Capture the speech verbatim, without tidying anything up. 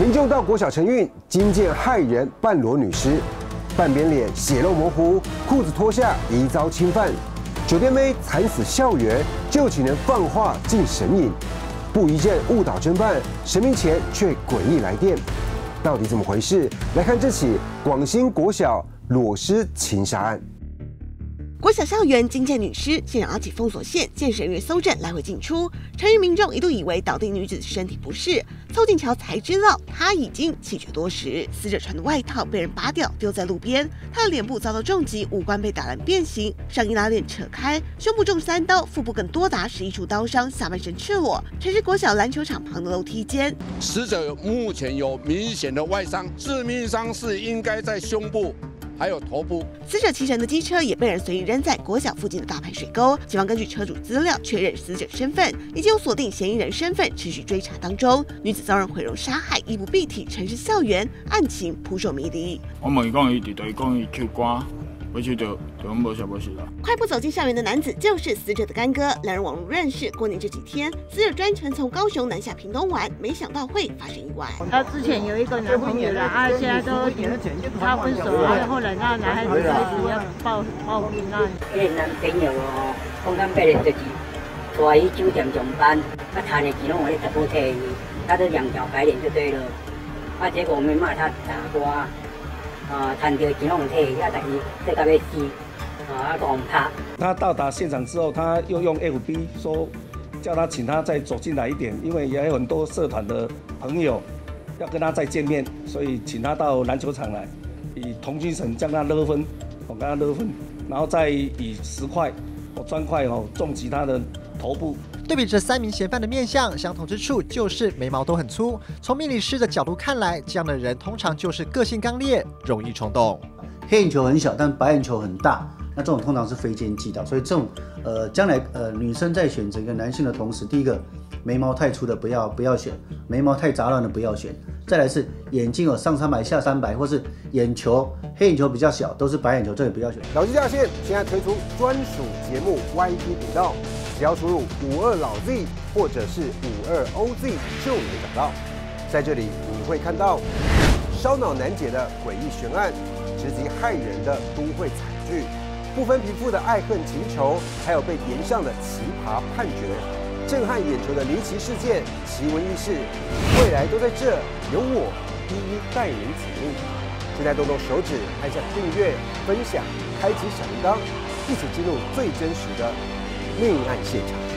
民众到国小晨运惊见骇人半裸女尸，半边脸血肉模糊，裤子脱下疑遭侵犯。酒店妹惨死校园，就请人放话进神隐。不一阵误导侦办，神明前却诡异来电，到底怎么回事？来看这起广兴国小裸尸情杀案。 国小校园惊见女尸，现场拉起封锁线，见神员搜证来回进出。参与民众一度以为倒地女子身体不适，凑近瞧才知道她已经气绝多时。死者穿的外套被人扒掉丢在路边，她的脸部遭到重击，五官被打烂变形，上衣拉链扯开，胸部中三刀，腹部更多达十一处刀伤，下半身赤裸，垂直国小篮球场旁的楼梯间。死者目前有明显的外伤，致命伤势应该在胸部。 还有头部，死者骑乘的机车也被人随意扔在国小附近的大排水沟。警方根据车主资料确认死者身份，已经有锁定嫌疑人身份，持续追查当中。女子遭人毁容杀害，衣不蔽体，城市校园，案情扑朔迷离。我问讲，伊伫倒讲伊跳瓜，回去就就讲无啥无事啦。快步走进校园的男子就是死者的干哥，两人网络认识。过年这几天，死者专程从高雄南下屏东玩，没想到会发生意外。他之前有一个男朋友啦，啊，现在都。 他分手了，后来那男孩子一直要报报警啊。这个男朋友哦，讲坦白的，就是在伊酒店上班，啊，赚的钱拢我咧全部替伊，他都两脚白脸就对了。啊，结果我们骂他傻瓜，啊，赚的钱拢替伊，啊，但伊这个要死，啊，都唔怕。他到达现场之后，他又用 F B 说，叫他请他再走进来一点，因为也有很多社团的朋友要跟他再见面，所以请他到篮球场来。 以同精神将他勒昏，我跟他勒昏，然后再以石块、我砖块哦重击他的头部。对比这三名嫌犯的面相，相同之处就是眉毛都很粗。从命理师的角度看来，这样的人通常就是个性刚烈，容易冲动。黑眼球很小，但白眼球很大，那这种通常是非奸即盗。所以这种呃，将来呃女生在选择一个男性的同时，第一个眉毛太粗的不要不要选，眉毛太杂乱的不要选。 再来是眼睛有上三百下三百，或是眼球黑眼球比较小，都是白眼球，这也不要选。老Z下线现在推出专属节目 Y T 频道，只要输入五二老 Z 或者是五二 O Z 就能找到。在这里你会看到烧脑难解的诡异悬案，直击骇人的都会惨剧，不分贫富的爱恨情仇，还有被延上的奇葩判决。 震撼眼球的离奇事件，奇闻异事，未来都在这，由我一一带您解密。现在动动手指，按下订阅、分享、开启小铃铛，一起进入最真实的命案现场。